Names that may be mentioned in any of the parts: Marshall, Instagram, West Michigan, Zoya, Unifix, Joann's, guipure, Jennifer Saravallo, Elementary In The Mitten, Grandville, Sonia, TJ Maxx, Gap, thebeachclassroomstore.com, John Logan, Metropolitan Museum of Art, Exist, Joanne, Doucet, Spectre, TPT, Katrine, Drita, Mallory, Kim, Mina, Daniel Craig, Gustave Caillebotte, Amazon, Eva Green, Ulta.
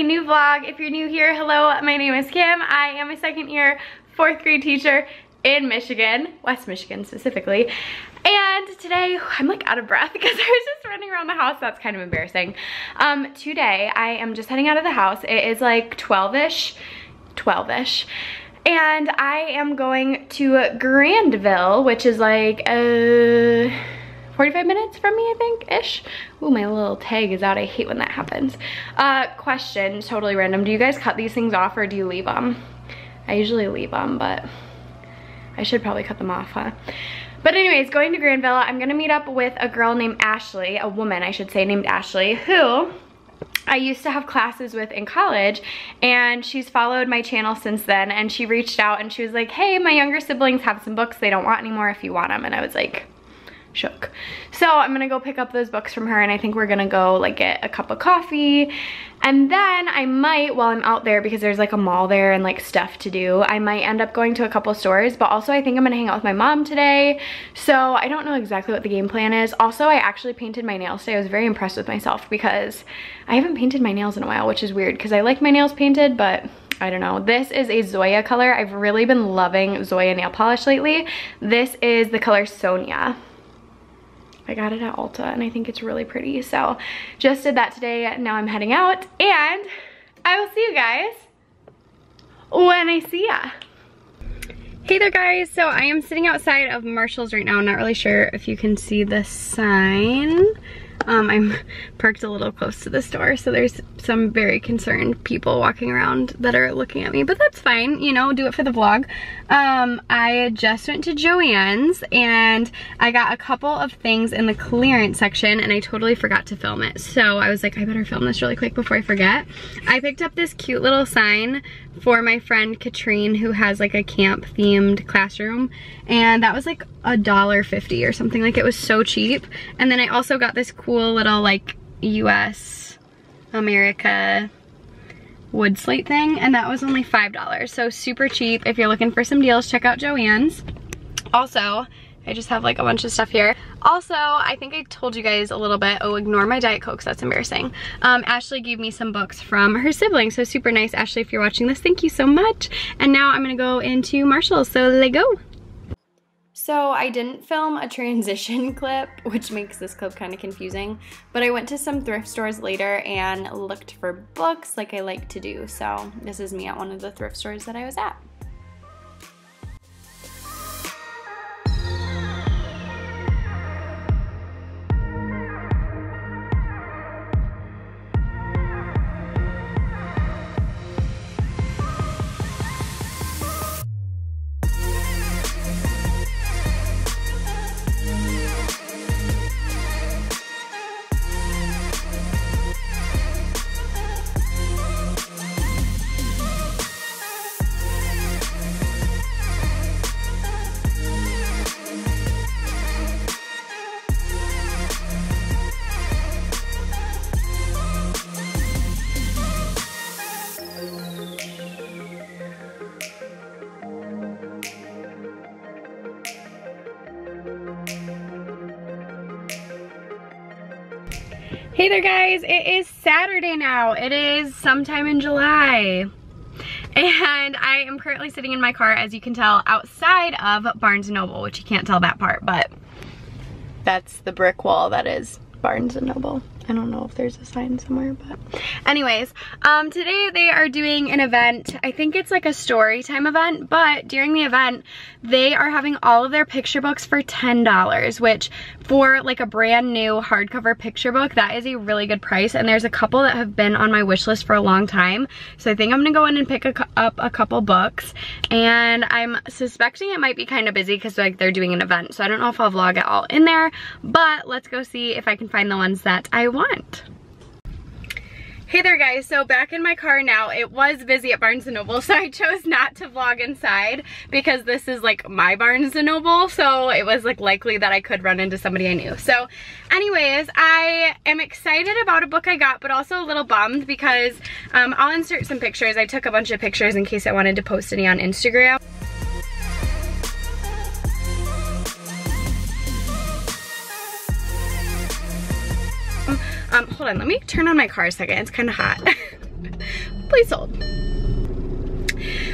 a new vlog. If you're new here, hello, my name is Kim. I am a second-year, fourth-grade teacher in Michigan, West Michigan specifically. And today, I'm like out of breath because I was just running around the house. That's kind of embarrassing. Today, I am just heading out of the house. It is like 12-ish. And I am going to Grandville, which is like 45 minutes from me, I think, ish. Ooh, my little tag is out. I hate when that happens. Question, totally random. Do you guys cut these things off or do you leave them? I usually leave them, but I should probably cut them off, huh? But anyways, going to Grandville, I'm gonna meet up with a girl named Ashley, a woman, I should say, named Ashley, who I used to have classes with in college, and she's followed my channel since then, and she reached out and she was like, hey, my younger siblings have some books they don't want anymore if you want them. And I was like, shook. So I'm gonna go pick up those books from her, and I think we're gonna go like get a cup of coffee, and then I might, while I'm out there, because there's like a mall there and like stuff to do, I might end up going to a couple stores. But also I think I'm gonna hang out with my mom today, so I don't know exactly what the game plan is. Also, I actually painted my nails today. I was very impressed with myself because I haven't painted my nails in a while, which is weird because I like my nails painted, but I don't know. This is a Zoya color. I've really been loving Zoya nail polish lately. This is the color Sonia. I got it at Ulta, and I think it's really pretty. So just did that today. Now I'm heading out, and I will see you guys when I see ya. Hey there, guys. So I am sitting outside of Marshall's right now. I'm not really sure if you can see the sign. I'm parked a little close to the store, so there's some very concerned people walking around that are looking at me, but that's fine. You know, do it for the vlog. I just went to Joanne's, and I got a couple of things in the clearance section, and I totally forgot to film it. So I was like, I better film this really quick before I forget. I picked up this cute little sign for my friend Katrine, who has like a camp themed classroom, and that was like $1.50 or something. Like, it was so cheap. And then I also got this cool little like US America wood slate thing, and that was only $5, so super cheap. If you're looking for some deals, check out Joann's. Also, I just have like a bunch of stuff here. Also, I think I told you guys a little bit, oh, ignore my Diet Coke, that's embarrassing. Ashley gave me some books from her siblings, so super nice. Ashley, if you're watching this, thank you so much. And now I'm gonna go into Marshall, so let's go. So I didn't film a transition clip, which makes this clip kind of confusing, but I went to some thrift stores later and looked for books like I like to do. So this is me at one of the thrift stores that I was at. Hey there, guys, it is Saturday now. It is sometime in July. And I am currently sitting in my car, as you can tell, outside of Barnes & Noble, which you can't tell that part, but that's the brick wall that is Barnes & Noble. I don't know if there's a sign somewhere, but anyways, today they are doing an event. I think it's like a story time event, but during the event, they are having all of their picture books for $10, which for like a brand new hardcover picture book, that is a really good price. And there's a couple that have been on my wish list for a long time. So I think I'm gonna go in and pick up a couple books, and I'm suspecting it might be kind of busy because like they're doing an event. So I don't know if I'll vlog it all in there, but let's go see if I can find the ones that I want. Hey there, guys, so back in my car now. It was busy at Barnes & Noble, so I chose not to vlog inside because this is like my Barnes & Noble, so it was like likely that I could run into somebody I knew. So anyways, I am excited about a book I got, but also a little bummed because I'll insert some pictures. I took a bunch of pictures in case I wanted to post any on Instagram. Hold on, let me turn on my car a second. It's kind of hot. Please hold.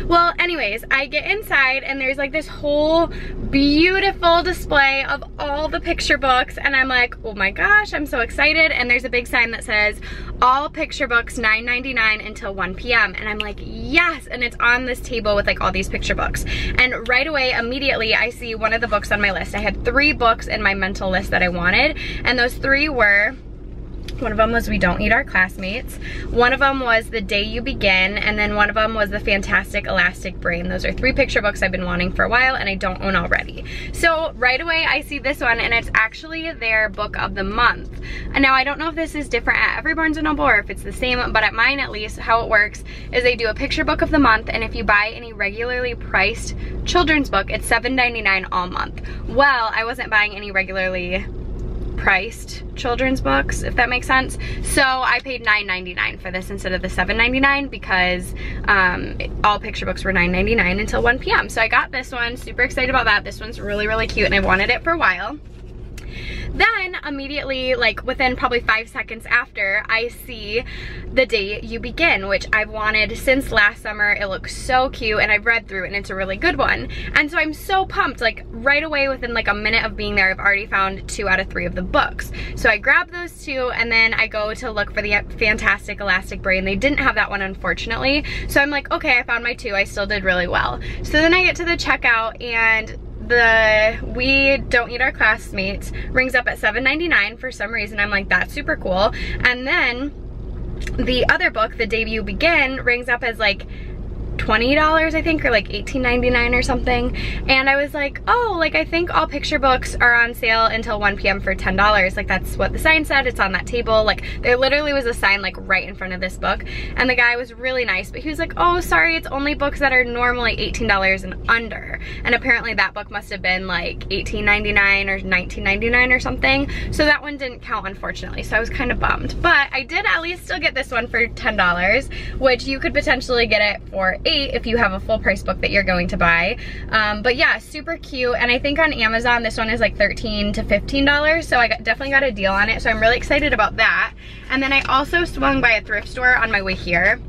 Well, anyways, I get inside and there's like this whole beautiful display of all the picture books, and I'm like, oh my gosh, I'm so excited. And there's a big sign that says, all picture books $9.99 until 1 p.m. And I'm like, yes. And it's on this table with like all these picture books. And right away, immediately, I see one of the books on my list. I had 3 books in my mental list that I wanted, and those 3 were, one of them was We Don't Eat Our Classmates, one of them was The Day You Begin, and then one of them was The Fantastic Elastic Brain. Those are 3 picture books I've been wanting for a while and I don't own already. So right away I see this one, and it's actually their book of the month. And now I don't know if this is different at every Barnes & Noble or if it's the same, but at mine at least, how it works is they do a picture book of the month, and if you buy any regularly priced children's book, it's $7.99 all month. Well, I wasn't buying any regularly priced children's books, if that makes sense. So I paid $9.99 for this instead of the $7.99 because all picture books were $9.99 until 1 p.m. So I got this one, super excited about that. This one's really, really cute and I wanted it for a while. Then immediately, like within probably 5 seconds after, I see The Day You Begin, which I've wanted since last summer. It looks so cute and I've read through it and it's a really good one. And so I'm so pumped, like right away within like a minute of being there, I've already found 2 out of 3 of the books. So I grab those 2 and then I go to look for The Fantastic Elastic Brain. They didn't have that one, unfortunately. So I'm like, okay, I found my 2. I still did really well. So then I get to the checkout and the We Don't Eat Our Classmates rings up at $7.99 for some reason. I'm like, that's super cool. And then the other book, The Day You Begin, rings up as like $20, I think, or like $18.99 or something. And I was like, oh, like I think all picture books are on sale until 1 p.m. for $10. Like that's what the sign said. It's on that table. Like there literally was a sign like right in front of this book. And the guy was really nice, but he was like, oh, sorry, it's only books that are normally $18 and under. And apparently that book must have been like $18.99 or $19.99 or something. So that one didn't count, unfortunately. So I was kind of bummed, but I did at least still get this one for $10, which you could potentially get it for $8 if you have a full price book that you're going to buy. But yeah, super cute. And I think on Amazon this one is like $13 to $15, so I definitely got a deal on it. So I'm really excited about that. And then I also swung by a thrift store on my way here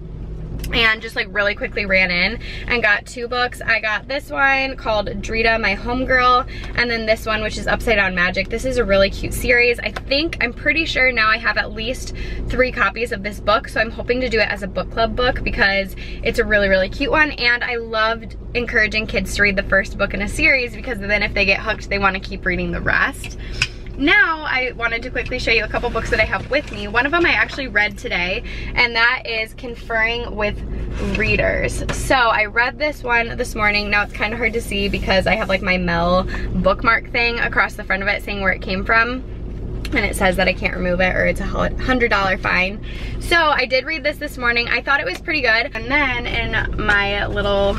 and just like really quickly ran in and got 2 books. I got this one called Drita, My Homegirl, and then this one, which is Upside Down Magic. This is a really cute series. I think, I'm pretty sure now I have at least 3 copies of this book, so I'm hoping to do it as a book club book because it's a really, really cute one. And I loved encouraging kids to read the first book in a series because then if they get hooked, they want to keep reading the rest. Now I wanted to quickly show you a couple books that I have with me. One of them I actually read today, and that is Conferring with Readers. So I read this one this morning. Now it's kind of hard to see because I have like my Mel bookmark thing across the front of it saying where it came from, and it says that I can't remove it or it's a $100 fine. So I did read this morning. I thought it was pretty good. And then in my little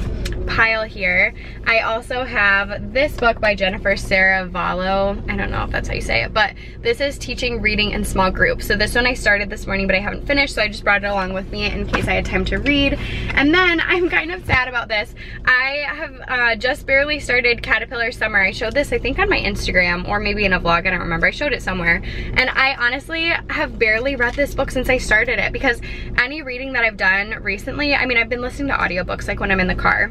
pile here, I also have this book by Jennifer Saravallo. I don't know if that's how you say it, but this is Teaching Reading in Small Groups. So this one I started this morning, but I haven't finished, so I just brought it along with me in case I had time to read. And then I'm kind of sad about this. I have just barely started Caterpillar Summer. I showed this, I think, on my Instagram or maybe in a vlog, I don't remember. I showed it somewhere. And I honestly have barely read this book since I started it because any reading that I've done recently, I mean, I've been listening to audiobooks like when I'm in the car.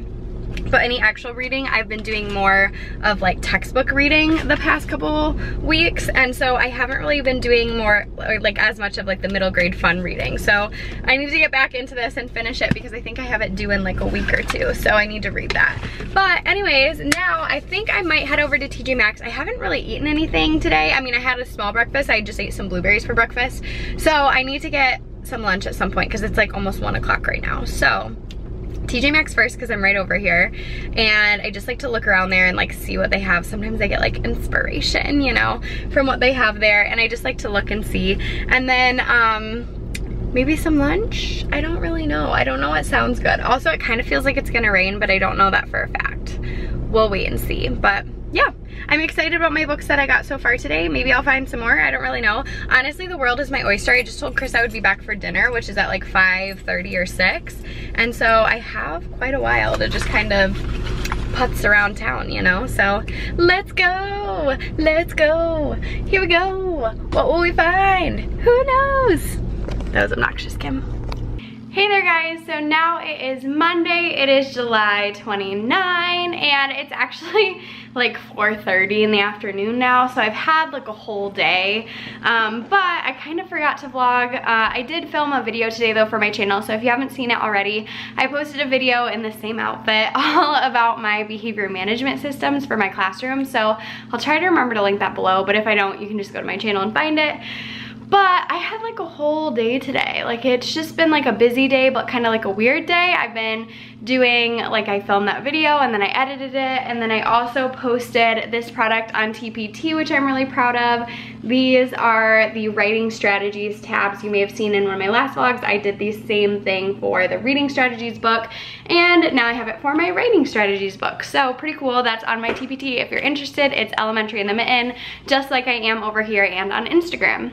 But any actual reading, I've been doing more of like textbook reading the past couple weeks, and so I haven't really been doing more or like as much of like the middle grade fun reading. So I need to get back into this and finish it because I think I have it due in like a week or two, so I need to read that. But anyways, now I think I might head over to TJ Maxx. I haven't really eaten anything today. I mean, I had a small breakfast. I just ate some blueberries for breakfast, so I need to get some lunch at some point because it's like almost 1 o'clock right now. So TJ Maxx first because I'm right over here, and I just like to look around there and like see what they have. Sometimes I get like inspiration, you know, from what they have there, and I just like to look and see. And then maybe some lunch? I don't really know. I don't know what sounds good. Also, it kind of feels like it's gonna rain, but I don't know that for a fact. We'll wait and see. But yeah, I'm excited about my books that I got so far today. Maybe I'll find some more. I don't really know. Honestly, the world is my oyster. I just told Chris I would be back for dinner, which is at like 5:30 or 6. And so I have quite a while to just kind of putz around town, you know? So let's go. Let's go. Here we go. What will we find? Who knows? That was obnoxious, Kim. Hey Hey there guys, so now it is Monday, it is July 29, and it's actually like 4:30 in the afternoon now, so I've had like a whole day, but I kind of forgot to vlog. I did film a video today though for my channel, so if you haven't seen it already, I posted a video in the same outfit all about my behavior management systems for my classroom, so I'll try to remember to link that below, but if I don't, you can just go to my channel and find it. But I had like a whole day today. Like it's just been like a busy day, but kind of like a weird day. I've been doing, like I filmed that video and then I edited it. And then I also posted this product on TPT, which I'm really proud of. These are the writing strategies tabs. You may have seen in one of my last vlogs. I did the same thing for the reading strategies book. And now I have it for my writing strategies book. So pretty cool. That's on my TPT. If you're interested, it's Elementary in the Mitten, just like I am over here and on Instagram.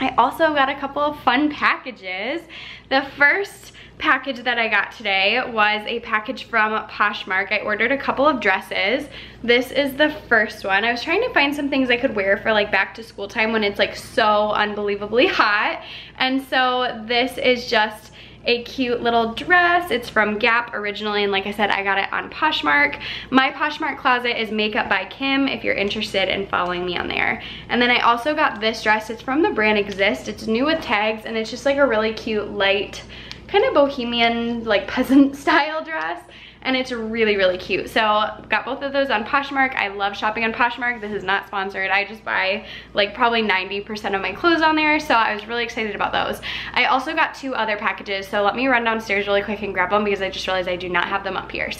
I also got a couple of fun packages. The first package that I got today was a package from Poshmark. I ordered a couple of dresses. This is the first one. I was trying to find some things I could wear for like back to school time when it's like so unbelievably hot. And so this is just a cute little dress. It's from Gap originally, and like I said, I got it on Poshmark. My Poshmark closet is Makeup by Kim if you're interested in following me on there. And then I also got this dress. It's from the brand Exist. It's new with tags, and it's just like a really cute, light, kind of bohemian, like peasant style dress. And it's really, really cute. So got both of those on Poshmark. I love shopping on Poshmark. This is not sponsored. I just buy like probably 90% of my clothes on there. So I was really excited about those. I also got two other packages. So let me run downstairs really quick and grab them because I just realized I do not have them up here.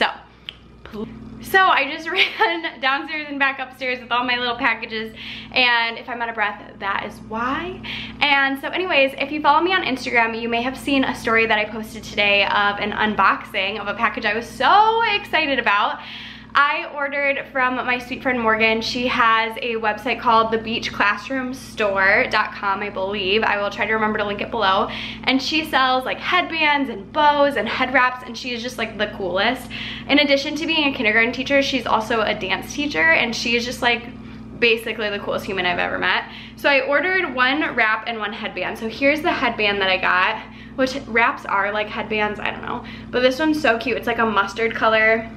So I just ran downstairs and back upstairs with all my little packages, and if I'm out of breath, that is why. And so anyways, if you follow me on Instagram, you may have seen a story that I posted today of an unboxing of a package I was so excited about. I ordered from my sweet friend Morgan. She has a website called thebeachclassroomstore.com, I believe. I will try to remember to link it below. And she sells like headbands and bows and head wraps, and she is just like the coolest. In addition to being a kindergarten teacher, she's also a dance teacher, and she is just like basically the coolest human I've ever met. So I ordered one wrap and one headband. So here's the headband that I got, which wraps are like headbands, I don't know. But this one's so cute. It's like a mustard color.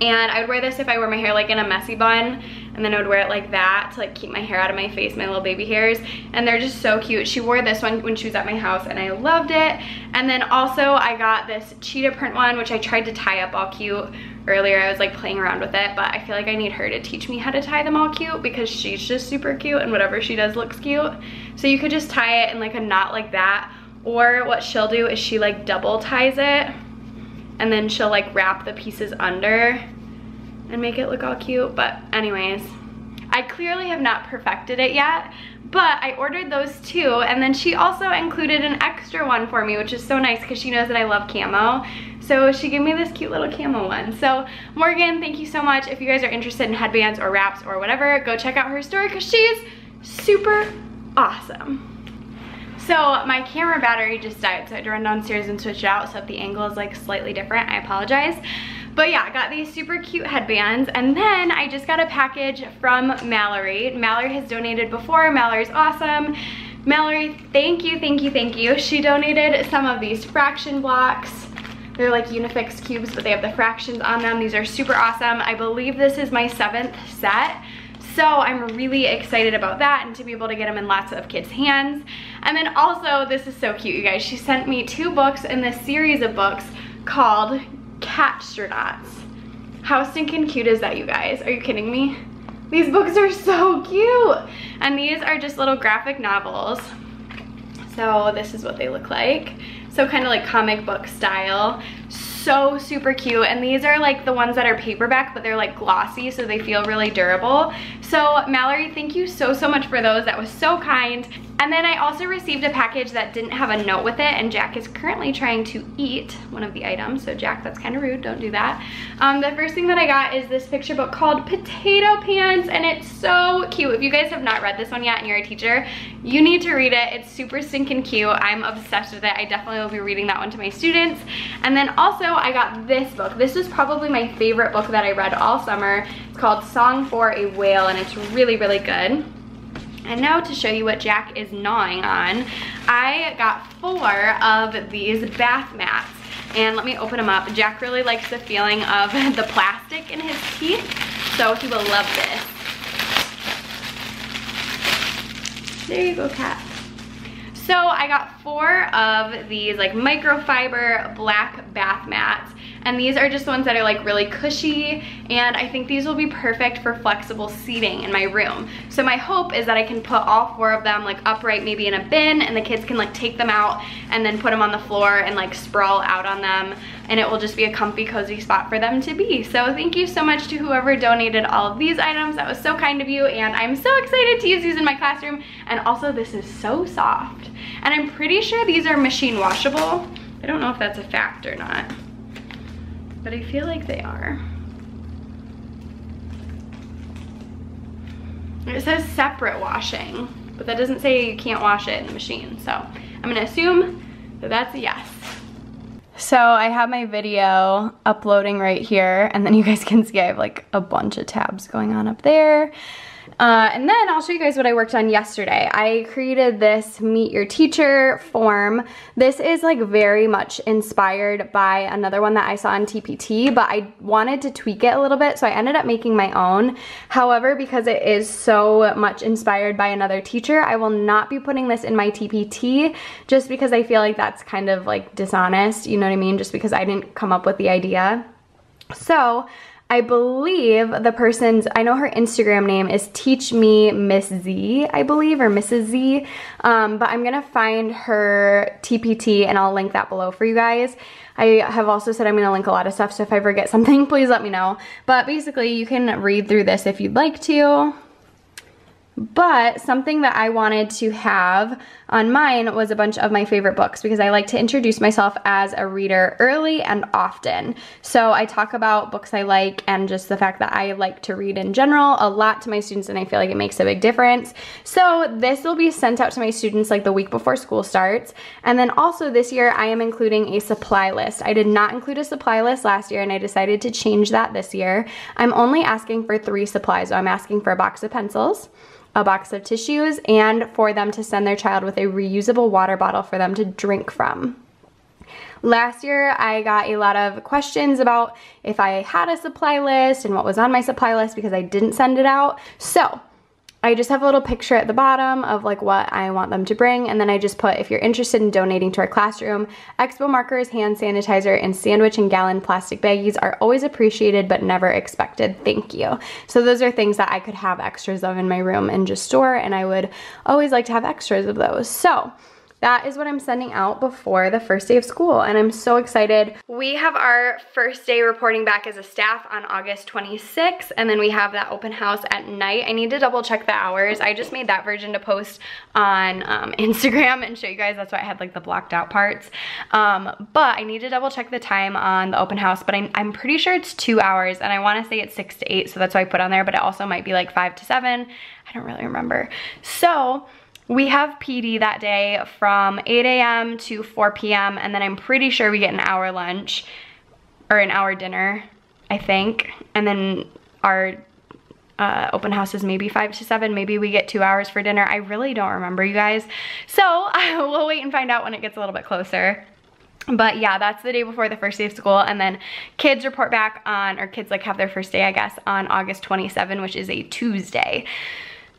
And I would wear this if I wore my hair like in a messy bun, and then I would wear it like that to like keep my hair out of my face, my little baby hairs. And they're just so cute. She wore this one when she was at my house and I loved it. And then also I got this cheetah print one, which I tried to tie up all cute earlier. I was like playing around with it, but I feel like I need her to teach me how to tie them all cute because she's just super cute and whatever she does looks cute. So you could just tie it in like a knot like that, or what she'll do is she like double ties it, and then she'll like wrap the pieces under and make it look all cute. But anyways, I clearly have not perfected it yet, but I ordered those two. And then she also included an extra one for me, which is so nice because she knows that I love camo. So she gave me this cute little camo one. So Morgan, thank you so much. If you guys are interested in headbands or wraps or whatever, go check out her store because she's super awesome. So my camera battery just died, so I had to run downstairs and switch it out so that the angle is like slightly different. I apologize. But yeah, I got these super cute headbands, and then I just got a package from Mallory. Mallory has donated before. Mallory's awesome. Mallory, thank you, thank you, thank you. She donated some of these fraction blocks. They're like Unifix cubes, but they have the fractions on them. These are super awesome. I believe this is my 7th set. So I'm really excited about that and to be able to get them in lots of kids' hands. And then also, this is so cute, you guys. She sent me 2 books in this series of books called Catstronauts. How stinking cute is that, you guys? Are you kidding me? These books are so cute. And these are just little graphic novels. So this is what they look like. So kind of like comic book style. So super cute, and these are like the ones that are paperback, but they're like glossy, so they feel really durable. So Mallory, thank you so much for those. That was so kind. And then I also received a package that didn't have a note with it, and Jack is currently trying to eat one of the items. So Jack, that's kind of rude, don't do that. The first thing that I got is this picture book called Potato Pants, and it's so cute. If you guys have not read this one yet and you're a teacher, you need to read it. It's super stinking cute. I'm obsessed with it. I definitely will be reading that one to my students. And then also I got this book. This is probably my favorite book that I read all summer. It's called Song for a Whale, and it's really, really good. And now to show you what Jack is gnawing on, I got 4 of these bath mats. And let me open them up. Jack really likes the feeling of the plastic in his teeth, so he will love this. There you go, cat. So I got 4 of these like microfiber black bath mats. And these are just the ones that are like really cushy, and I think these will be perfect for flexible seating in my room. So my hope is that I can put all 4 of them like upright, maybe in a bin, and the kids can like take them out and then put them on the floor and like sprawl out on them, and it will just be a comfy, cozy spot for them to be. So thank you so much to whoever donated all of these items. That was so kind of you, and I'm so excited to use these in my classroom. And also, this is so soft. And I'm pretty sure these are machine washable. I don't know if that's a fact or not, but I feel like they are. It says separate washing, but that doesn't say you can't wash it in the machine. So I'm gonna assume that that's a yes. So I have my video uploading right here, and then you guys can see I have like a bunch of tabs going on up there. And then I'll show you guys what I worked on yesterday. I created this Meet Your Teacher form. This is like very much inspired by another one that I saw on TPT, but I wanted to tweak it a little bit, so I ended up making my own. However, because it is so much inspired by another teacher, I will not be putting this in my TPT, just because I feel like that's kind of like dishonest, you know what I mean? Just because I didn't come up with the idea. So I believe the person's, I know her Instagram name is Teach Me Miss Z, I believe, or Mrs. Z, but I'm gonna find her TPT and I'll link that below for you guys. I have also said I'm gonna link a lot of stuff, so if I forget something, please let me know. But basically, you can read through this if you'd like to. But something that I wanted to have on mine was a bunch of my favorite books, because I like to introduce myself as a reader early and often. So I talk about books I like and just the fact that I like to read in general a lot to my students, and I feel like it makes a big difference. So this will be sent out to my students like the week before school starts. And then also this year I am including a supply list. I did not include a supply list last year, and I decided to change that this year. I'm only asking for 3 supplies. So I'm asking for a box of pencils, a box of tissues, and for them to send their child with a reusable water bottle for them to drink from. Last year, I got a lot of questions about if I had a supply list and what was on my supply list, because I didn't send it out. So I just have a little picture at the bottom of like what I want them to bring, and then I just put, if you're interested in donating to our classroom, Expo markers, hand sanitizer, and sandwich and gallon plastic baggies are always appreciated but never expected. Thank you. So those are things that I could have extras of in my room and just store, and I would always like to have extras of those. So that is what I'm sending out before the first day of school, and I'm so excited. We have our first day reporting back as a staff on August 26th, and then we have that open house at night. I need to double check the hours. I just made that version to post on Instagram and show you guys. That's why I had like the blocked out parts. But I need to double check the time on the open house, but I'm pretty sure it's 2 hours, and I wanna say it's 6 to 8, so that's why I put on there, but it also might be like 5 to 7. I don't really remember. So we have PD that day from 8 a.m. to 4 p.m. and then I'm pretty sure we get an hour lunch or an hour dinner, I think. And then our open house is maybe 5 to 7. Maybe we get 2 hours for dinner. I really don't remember, you guys. So we'll wait and find out when it gets a little bit closer. But yeah, that's the day before the first day of school, and then kids report back on, or kids like have their first day, I guess, on August 27, which is a Tuesday.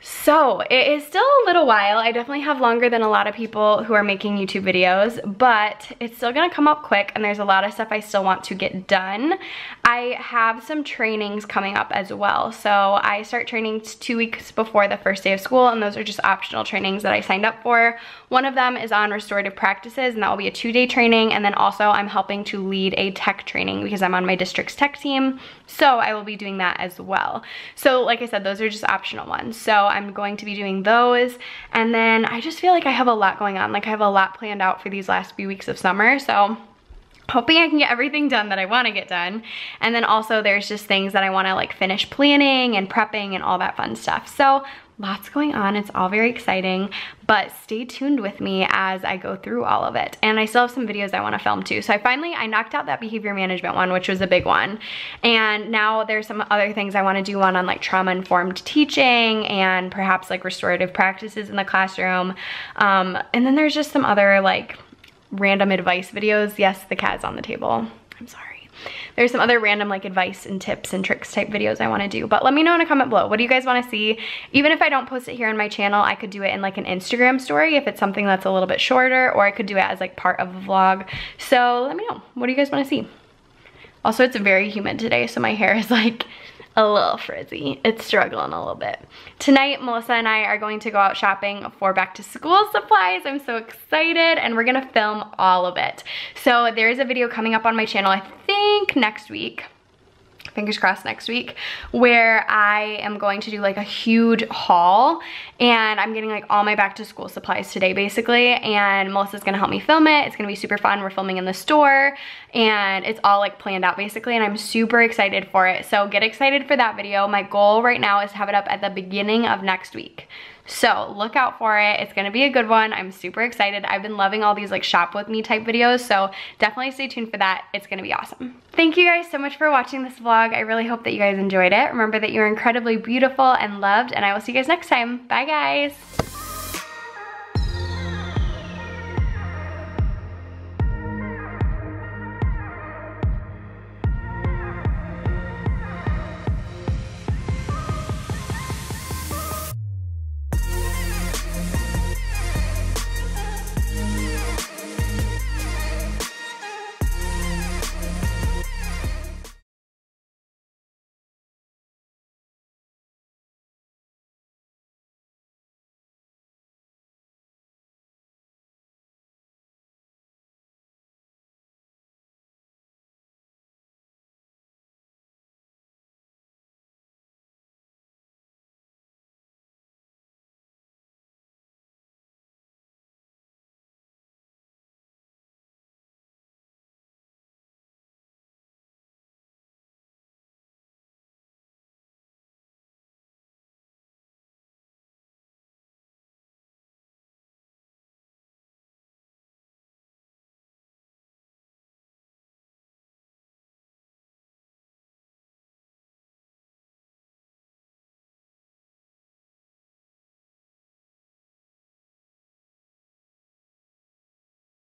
So it is still a little while. I definitely have longer than a lot of people who are making YouTube videos, but it's still gonna come up quick, and there's a lot of stuff I still want to get done. I have some trainings coming up as well. So I start trainings 2 weeks before the first day of school, and those are just optional trainings that I signed up for. One of them is on restorative practices, and that will be a 2-day training, and then also I'm helping to lead a tech training because I'm on my district's tech team. So I will be doing that as well. So like I said, those are just optional ones. So I'm going to be doing those, and then I just feel like I have a lot going on. Like I have a lot planned out for these last few weeks of summer, so hoping I can get everything done that I want to get done. And then also there's just things that I want to like finish planning and prepping and all that fun stuff. So Lots going on, it's all very exciting, but stay tuned with me as I go through all of it. And I still have some videos I wanna film too. So I knocked out that behavior management one, which was a big one. And now there's some other things I wanna do, one on like trauma-informed teaching and perhaps like restorative practices in the classroom. And then there's just some other like random advice videos. Yes, the cat's on the table, I'm sorry. There's some other random like advice and tips and tricks type videos I want to do, but let me know in a comment below. What do you guys want to see? Even if I don't post it here on my channel, I could do it in like an Instagram story if it's something that's a little bit shorter, or I could do it as like part of a vlog. So let me know, what do you guys want to see? Also, it's very humid today, so my hair is like a little frizzy. It's struggling a little bit. Tonight, Melissa and I are going to go out shopping for back to school supplies. I'm so excited, and we're gonna film all of it. So there is a video coming up on my channel, I think next week, fingers crossed next week, where I am going to do like a huge haul, and I'm getting like all my back to school supplies today basically, and Melissa's gonna help me film it. It's gonna be super fun. We're filming in the store, and it's all like planned out basically, and I'm super excited for it. So get excited for that video. My goal right now is to have it up at the beginning of next week. So look out for it. It's gonna be a good one. I'm super excited. I've been loving all these like shop with me type videos, so definitely stay tuned for that. It's gonna be awesome. Thank you guys so much for watching this vlog. I really hope that you guys enjoyed it. Remember that you're incredibly beautiful and loved, and I will see you guys next time. Bye guys.